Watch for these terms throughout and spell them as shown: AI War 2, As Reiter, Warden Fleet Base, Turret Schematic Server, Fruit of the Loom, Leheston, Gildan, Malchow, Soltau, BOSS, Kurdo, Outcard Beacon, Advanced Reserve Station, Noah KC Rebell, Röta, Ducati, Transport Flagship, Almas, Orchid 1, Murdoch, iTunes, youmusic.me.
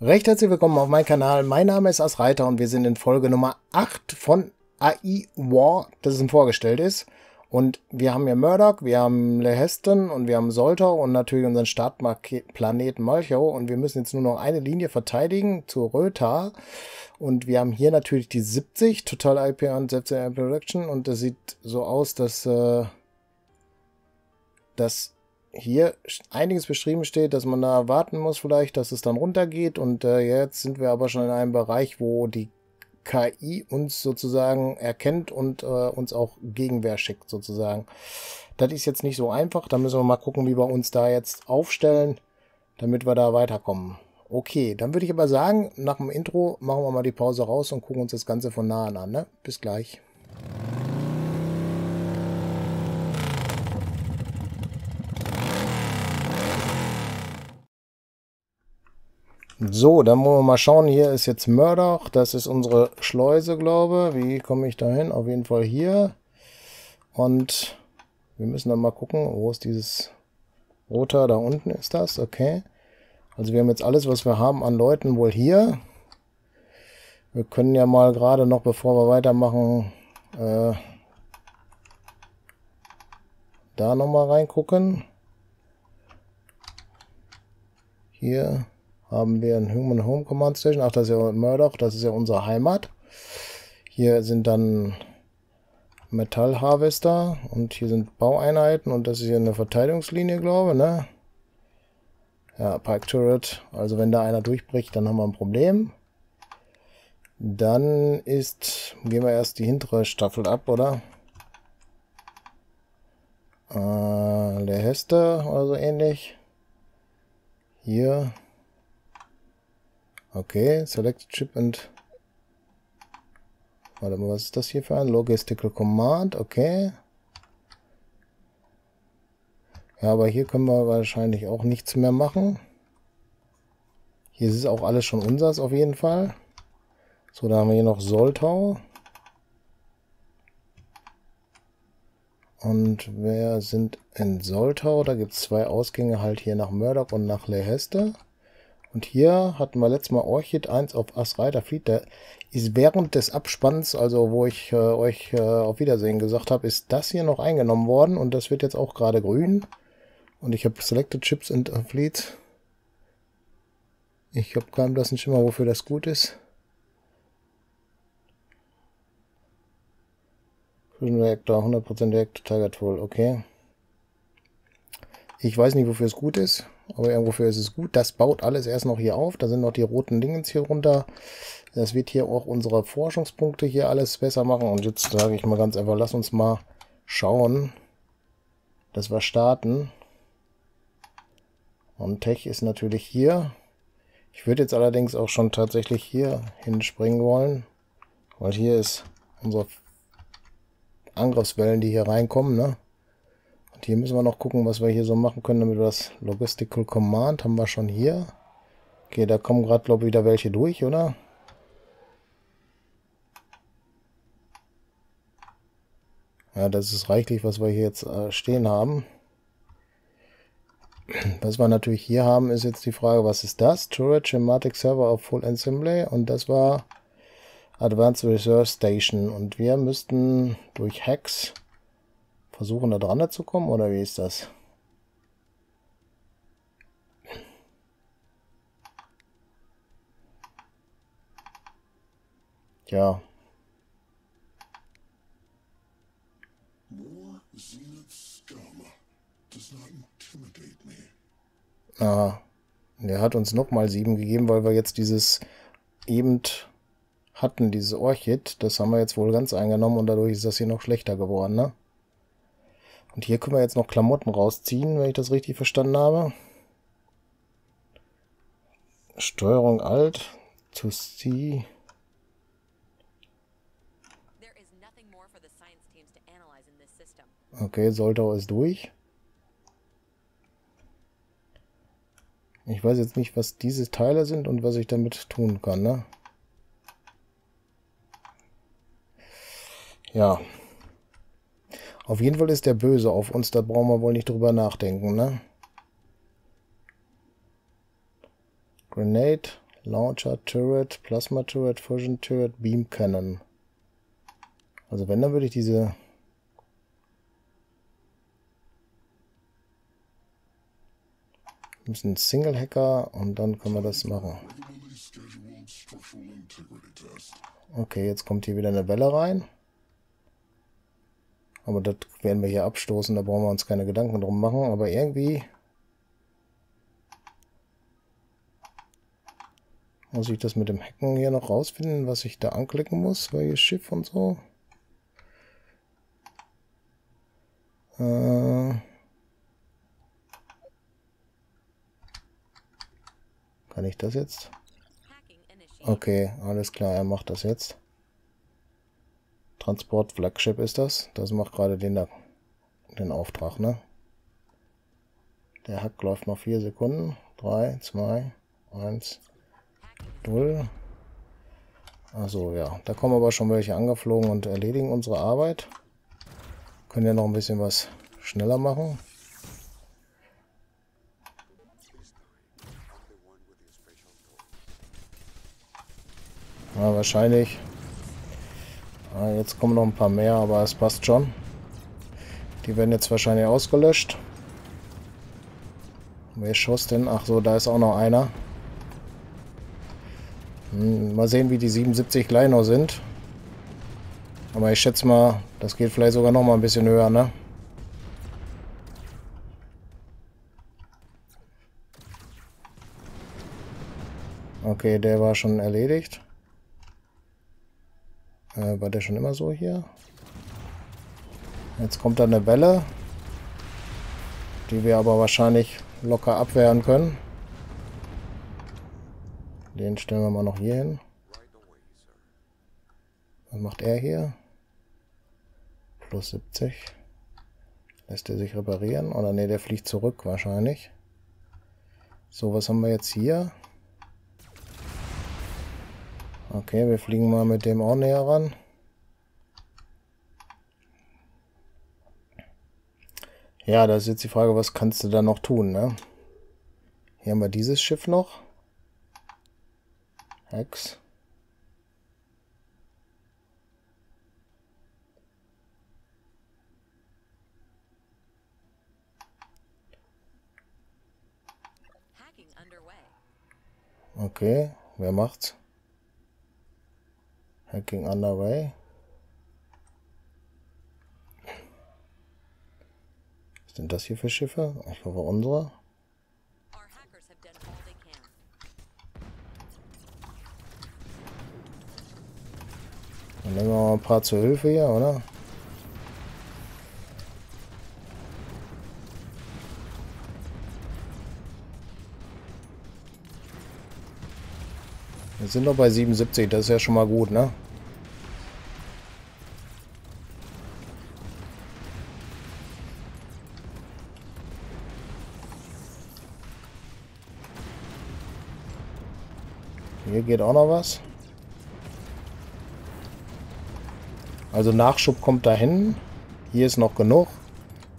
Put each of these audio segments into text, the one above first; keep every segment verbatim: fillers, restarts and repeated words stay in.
Recht herzlich willkommen auf meinem Kanal, mein Name ist As Reiter und wir sind in Folge Nummer acht von A I War, das es ihm vorgestellt ist. Und wir haben hier Murdoch, wir haben Leheston und wir haben Soltau und natürlich unseren Startplaneten Malchow. Und wir müssen jetzt nur noch eine Linie verteidigen zu Röta. Und wir haben hier natürlich die siebzig, Total I P und siebzehn Production. Und das sieht so aus, dass, äh, dass hier einiges beschrieben steht, dass man da warten muss vielleicht, dass es dann runtergeht. Und äh, jetzt sind wir aber schon in einem Bereich, wo die K I uns sozusagen erkennt und äh, uns auch Gegenwehr schickt sozusagen. Das ist jetzt nicht so einfach. Da müssen wir mal gucken, wie wir uns da jetzt aufstellen, damit wir da weiterkommen. Okay, dann würde ich aber sagen, nach dem Intro machen wir mal die Pause raus und gucken uns das Ganze von nahen an, ne? Bis gleich. So, dann wollen wir mal schauen, hier ist jetzt Murdoch, das ist unsere Schleuse, glaube ich. Wie komme ich da hin? Auf jeden Fall hier. Und wir müssen dann mal gucken, wo ist dieses Roter, da unten ist das, okay. Also wir haben jetzt alles, was wir haben an Leuten wohl hier. Wir können ja mal gerade noch, bevor wir weitermachen, äh, da nochmal reingucken. Hier haben wir ein Human Home Command Station. Ach, das ist ja Murdoch, das ist ja unsere Heimat. Hier sind dann Metallharvester und hier sind Baueinheiten und das ist hier eine Verteidigungslinie, glaube ich, ne? Ja, Pike Turret. Also wenn da einer durchbricht, dann haben wir ein Problem. Dann ist, gehen wir erst die hintere Staffel ab, oder? Äh, der Hester oder so ähnlich. Hier. Okay, Select Chip and... Warte mal, was ist das hier für ein Logistical Command? Okay. Ja, aber hier können wir wahrscheinlich auch nichts mehr machen. Hier ist auch alles schon unseres auf jeden Fall. So, da haben wir hier noch Soltau. Und wir sind in Soltau. Da gibt es zwei Ausgänge halt hier nach Murdoch und nach Leheston. Und hier hatten wir letztes Mal Orchid eins auf As Reiter Fleet. Der ist während des Abspanns, also wo ich äh, euch äh, auf Wiedersehen gesagt habe, ist das hier noch eingenommen worden. Und das wird jetzt auch gerade grün. Und ich habe Selected Chips and Fleet. Ich habe keinen blassen Schimmer, wofür das gut ist. Fusion Reactor, hundert Prozent Reactor, Target Full, okay. Ich weiß nicht, wofür es gut ist, aber irgendwofür ist es gut. Das baut alles erst noch hier auf. Da sind noch die roten Dingens hier runter. Das wird hier auch unsere Forschungspunkte hier alles besser machen. Und jetzt sage ich mal ganz einfach, lass uns mal schauen, dass wir starten. Und Tech ist natürlich hier. Ich würde jetzt allerdings auch schon tatsächlich hier hinspringen wollen, weil hier ist unsere Angriffswellen, die hier reinkommen, ne? Hier müssen wir noch gucken, was wir hier so machen können, damit wir das Logistical Command haben wir schon hier. Okay, da kommen gerade, glaube ich, wieder welche durch, oder? Ja, das ist reichlich, was wir hier jetzt äh, stehen haben. Was wir natürlich hier haben, ist jetzt die Frage, was ist das? Turret Schematic Server auf Full Assembly und das war Advanced Reserve Station. Und wir müssten durch Hacks versuchen, da dran zu kommen, oder wie ist das? Ja. Ah, der hat uns nochmal sieben gegeben, weil wir jetzt dieses eben hatten, dieses Orchid. Das haben wir jetzt wohl ganz eingenommen und dadurch ist das hier noch schlechter geworden, ne? Und hier können wir jetzt noch Klamotten rausziehen, wenn ich das richtig verstanden habe. Steuerung Alt to C. Okay, Soltau ist durch. Ich weiß jetzt nicht, was diese Teile sind und was ich damit tun kann, ne? Ja. Auf jeden Fall ist der böse auf uns, da brauchen wir wohl nicht drüber nachdenken, ne? Grenade, Launcher, Turret, Plasma Turret, Fusion Turret, Beam Cannon. Also wenn, dann würde ich diese... Wir müssen Single Hacker und dann können wir das machen. Okay, jetzt kommt hier wieder eine Welle rein. Aber das werden wir hier abstoßen, da brauchen wir uns keine Gedanken drum machen. Aber irgendwie muss ich das mit dem Hacken hier noch rausfinden, was ich da anklicken muss, welches Schiff und so. Äh Kann ich das jetzt? Okay, alles klar, er macht das jetzt. Transport Flagship ist das. Das macht gerade den, den Auftrag, ne? Der Hack läuft noch vier Sekunden. drei, zwei, eins, null. Also ja, da kommen aber schon welche angeflogen und erledigen unsere Arbeit. Können ja noch ein bisschen was schneller machen. Ja, wahrscheinlich. Ja, jetzt kommen noch ein paar mehr, aber es passt schon. Die werden jetzt wahrscheinlich ausgelöscht. Wer schoss denn? Ach so, da ist auch noch einer. Hm, mal sehen, wie die siebenundsiebzig gleich noch sind. Aber ich schätze mal, das geht vielleicht sogar noch mal ein bisschen höher, ne? Okay, der war schon erledigt. War der schon immer so hier? Jetzt kommt da eine Welle, die wir aber wahrscheinlich locker abwehren können. Den stellen wir mal noch hier hin. Was macht er hier? Plus siebzig. Lässt er sich reparieren? Oder ne, der fliegt zurück wahrscheinlich. So, was haben wir jetzt hier? Okay, wir fliegen mal mit dem auch näher ran. Ja, da ist jetzt die Frage, was kannst du da noch tun, ne? Hier haben wir dieses Schiff noch. Hex. Okay, wer macht's? Hacking underway. Was sind das hier für Schiffe? Ich glaube unsere. Dann nehmen wir mal ein paar zur Hilfe hier, oder? Wir sind noch bei siebenundsiebzig, das ist ja schon mal gut, ne? Hier geht auch noch was. Also Nachschub kommt dahin. Hier ist noch genug.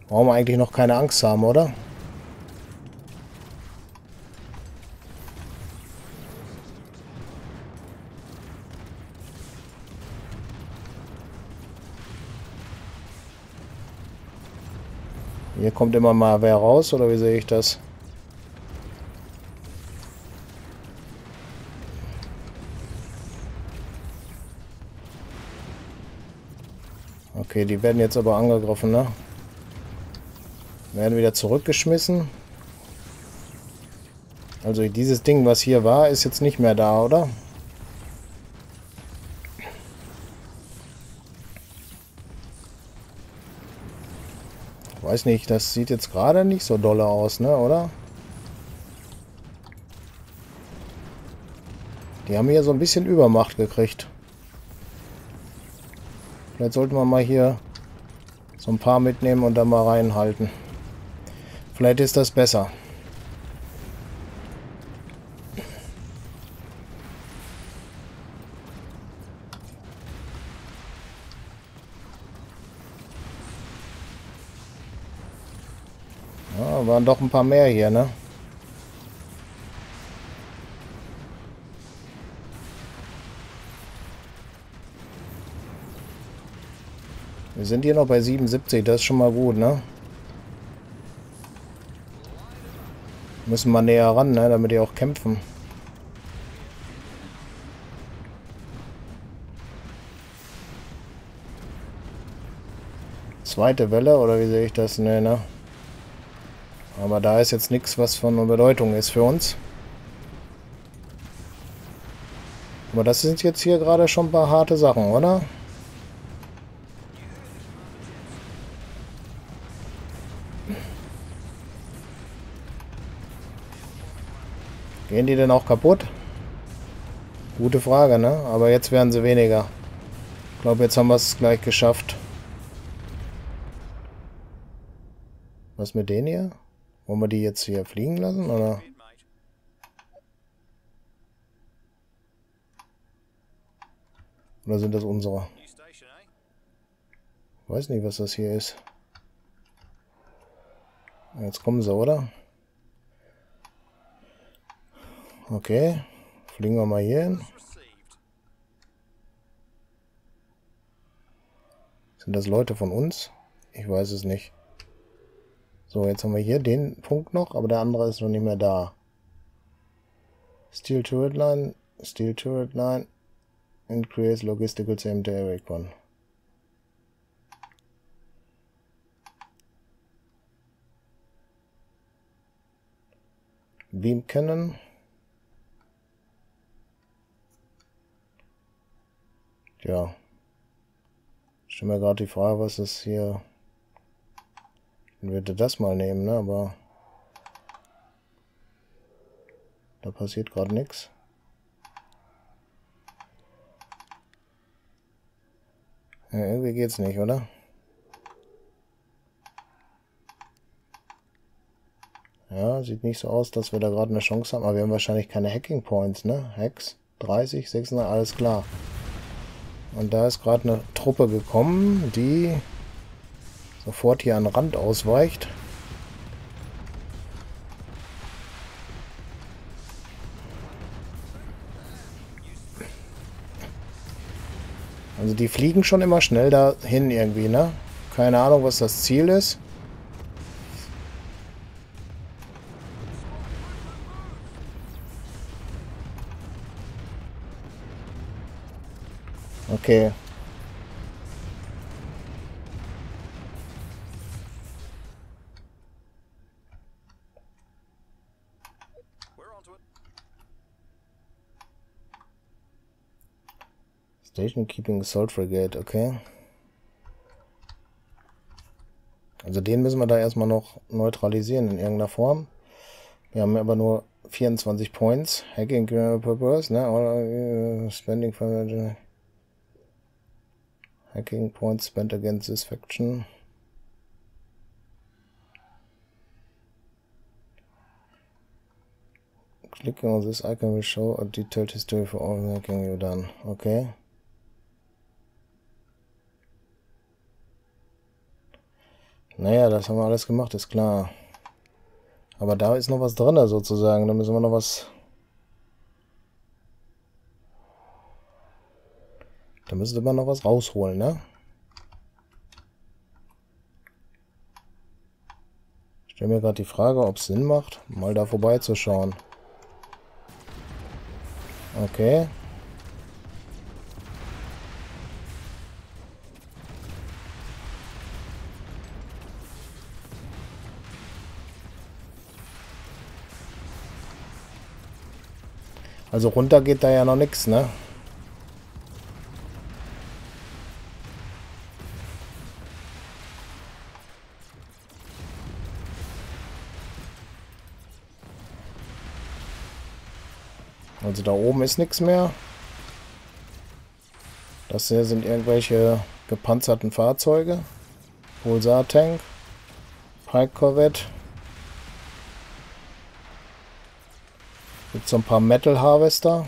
Brauchen wir eigentlich noch keine Angst haben, oder? Hier kommt immer mal wer raus, oder wie sehe ich das? Okay, die werden jetzt aber angegriffen, ne? Werden wieder zurückgeschmissen. Also dieses Ding, was hier war, ist jetzt nicht mehr da, oder? Weiß nicht, das sieht jetzt gerade nicht so dolle aus, ne, oder? Die haben hier so ein bisschen Übermacht gekriegt. Vielleicht sollten wir mal hier so ein paar mitnehmen und dann mal reinhalten. Vielleicht ist das besser. Waren doch ein paar mehr hier, ne? Wir sind hier noch bei siebenundsiebzig, das ist schon mal gut, ne? Müssen wir näher ran, ne? Damit die auch kämpfen. Zweite Welle, oder wie sehe ich das? Ne, ne? Aber da ist jetzt nichts, was von Bedeutung ist für uns. Aber das sind jetzt hier gerade schon ein paar harte Sachen, oder? Gehen die denn auch kaputt? Gute Frage, ne? Aber jetzt werden sie weniger. Ich glaube, jetzt haben wir es gleich geschafft. Was mit denen hier? Wollen wir die jetzt hier fliegen lassen, oder? Oder sind das unsere? Ich weiß nicht, was das hier ist. Jetzt kommen sie, oder? Okay, fliegen wir mal hier hin. Sind das Leute von uns? Ich weiß es nicht. So, jetzt haben wir hier den Punkt noch, aber der andere ist noch nicht mehr da. Steel Turret Line, Steel Turret Line, increase logistical same day recon. Beam Cannon. Ja. Ich stelle mir gerade die Frage, was ist hier. Ich würde das mal nehmen, ne? Aber da passiert gerade nichts. Ja, irgendwie geht's nicht, oder? Ja, sieht nicht so aus, dass wir da gerade eine Chance haben. Aber wir haben wahrscheinlich keine Hacking Points, ne? Hacks, dreißig, sechsunddreißig, alles klar. Und da ist gerade eine Truppe gekommen, die sofort hier an den Rand ausweicht. Also die fliegen schon immer schnell dahin irgendwie, ne? Keine Ahnung, was das Ziel ist. Okay. Station Keeping Assault Frigate, okay. Also den müssen wir da erstmal noch neutralisieren in irgendeiner Form. Wir haben aber nur vierundzwanzig Points. Hacking Purpose, ne? Oder Spending for Hacking Points spent against this faction. Clicking on this icon will show a detailed history for all hacking you done. Okay. Naja, das haben wir alles gemacht, ist klar. Aber da ist noch was drin, sozusagen. Da müssen wir noch was... Da müsste man noch was rausholen, ne? Ich stelle mir gerade die Frage, ob es Sinn macht, mal da vorbeizuschauen. Okay. Also runter geht da ja noch nichts, ne? Also da oben ist nichts mehr. Das hier sind irgendwelche gepanzerten Fahrzeuge. Pulsar-Tank, Pike-Corvette. Gibt so ein paar Metal Harvester.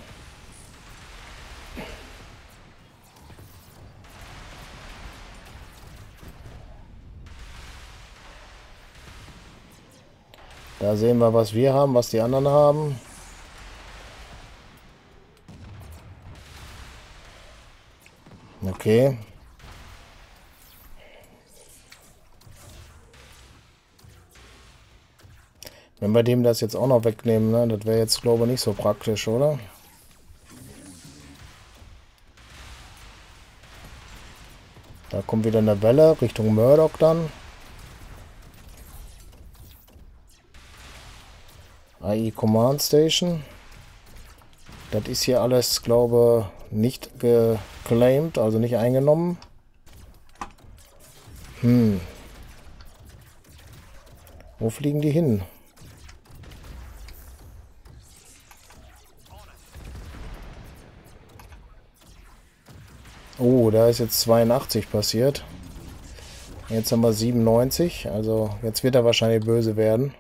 Da sehen wir, was wir haben, was die anderen haben. Okay. Wenn wir dem das jetzt auch noch wegnehmen, ne? Das wäre jetzt, glaube ich, nicht so praktisch, oder? Da kommt wieder eine Welle Richtung Murdoch dann. A I Command Station. Das ist hier alles, glaube ich, nicht geclaimed, also nicht eingenommen. Hm. Wo fliegen die hin? Oh, da ist jetzt zweiundachtzig passiert. Jetzt haben wir siebenundneunzig. Also jetzt wird er wahrscheinlich böse werden.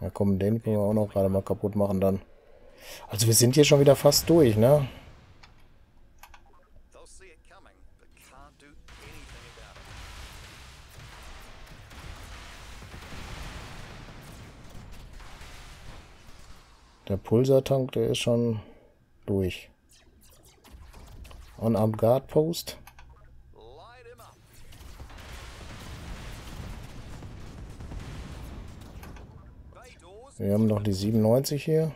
Ja komm, den können wir auch noch gerade mal kaputt machen dann. Also wir sind hier schon wieder fast durch, ne? Der Pulsertank, der ist schon durch. On-Armed Guard Post. Wir haben noch die siebenundneunzig hier.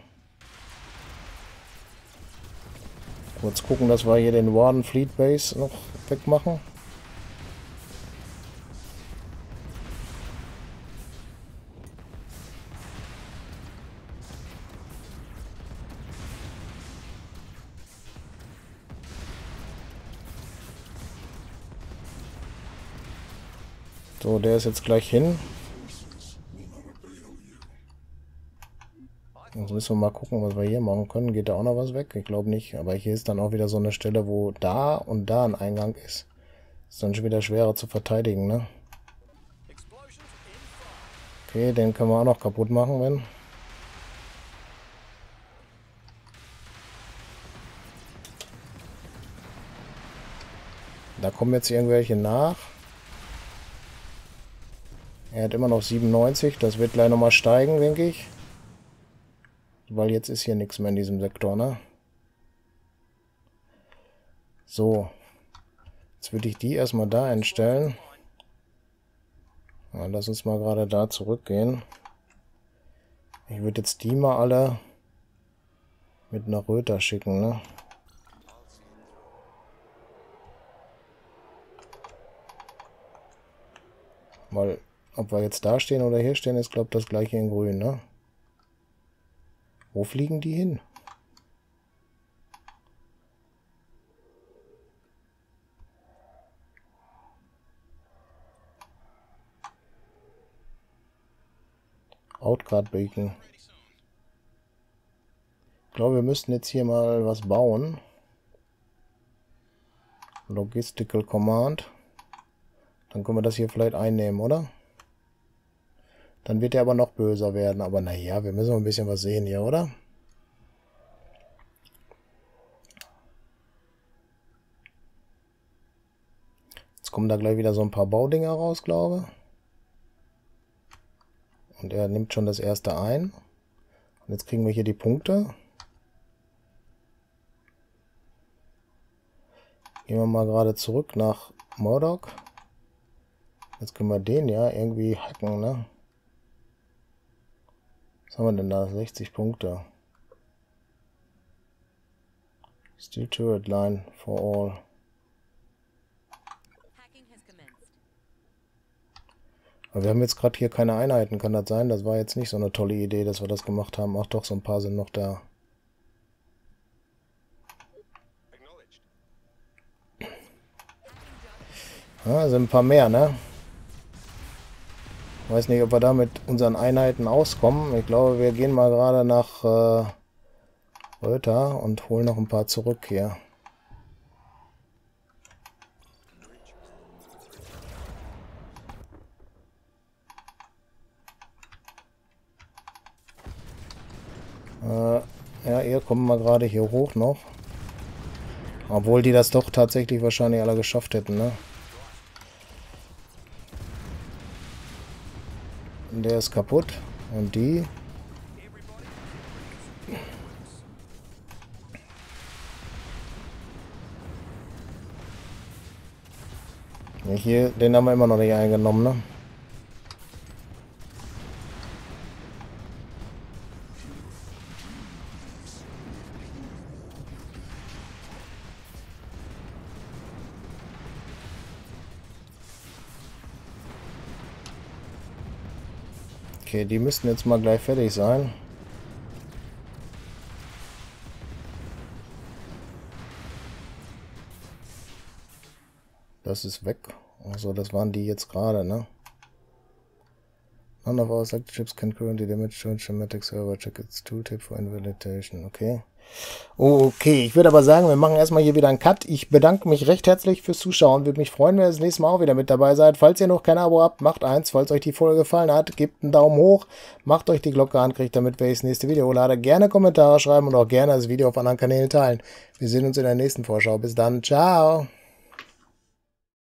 Kurz gucken, dass wir hier den Warden Fleet Base noch wegmachen. So, der ist jetzt gleich hin. Jetzt müssen wir mal gucken, was wir hier machen können. Geht da auch noch was weg? Ich glaube nicht. Aber hier ist dann auch wieder so eine Stelle, wo da und da ein Eingang ist. Ist dann schon wieder schwerer zu verteidigen, ne? Okay, den können wir auch noch kaputt machen, wenn... Da kommen jetzt irgendwelche nach. Er hat immer noch siebenundneunzig, das wird gleich nochmal steigen, denke ich. Weil jetzt ist hier nichts mehr in diesem Sektor, ne? So. Jetzt würde ich die erstmal da einstellen. Ja, lass uns mal gerade da zurückgehen. Ich würde jetzt die mal alle mit einer Röta schicken, ne? Mal... Ob wir jetzt da stehen oder hier stehen, ist, glaube ich, das gleiche in grün, ne? Wo fliegen die hin? Outcard Beacon. Ich glaube, wir müssten jetzt hier mal was bauen. Logistical Command. Dann können wir das hier vielleicht einnehmen, oder? Dann wird er aber noch böser werden. Aber naja, wir müssen mal ein bisschen was sehen hier, oder? Jetzt kommen da gleich wieder so ein paar Baudinger raus, glaube ich. Und er nimmt schon das erste ein. Und jetzt kriegen wir hier die Punkte. Gehen wir mal gerade zurück nach Murdoch. Jetzt können wir den ja irgendwie hacken, ne? Was haben wir denn da? sechzig Punkte. Steel Turret Line for all. Aber wir haben jetzt gerade hier keine Einheiten, kann das sein? Das war jetzt nicht so eine tolle Idee, dass wir das gemacht haben. Ach doch, so ein paar sind noch da. Ja, sind ein paar mehr, ne? Ich weiß nicht, ob wir da mit unseren Einheiten auskommen. Ich glaube, wir gehen mal gerade nach äh, Röta und holen noch ein paar zurück hier. Äh, ja, ihr kommt mal gerade hier hoch noch. Obwohl die das doch tatsächlich wahrscheinlich alle geschafft hätten, ne? Der ist kaputt. Und die. Hier, den haben wir immer noch nicht eingenommen, ne? Okay, die müssten jetzt mal gleich fertig sein. Das ist weg. Also das waren die jetzt gerade, ne? None of our selected ships can currently damage Turret Schematic Server. Check its tooltip for invalidation. Okay. Okay, ich würde aber sagen, wir machen erstmal hier wieder einen Cut. Ich bedanke mich recht herzlich fürs Zuschauen. Würde mich freuen, wenn ihr das nächste Mal auch wieder mit dabei seid. Falls ihr noch kein Abo habt, macht eins. Falls euch die Folge gefallen hat, gebt einen Daumen hoch. Macht euch die Glocke an, kriegt damit, wenn ich das nächste Video hochlade. Gerne Kommentare schreiben und auch gerne das Video auf anderen Kanälen teilen. Wir sehen uns in der nächsten Vorschau. Bis dann. Ciao.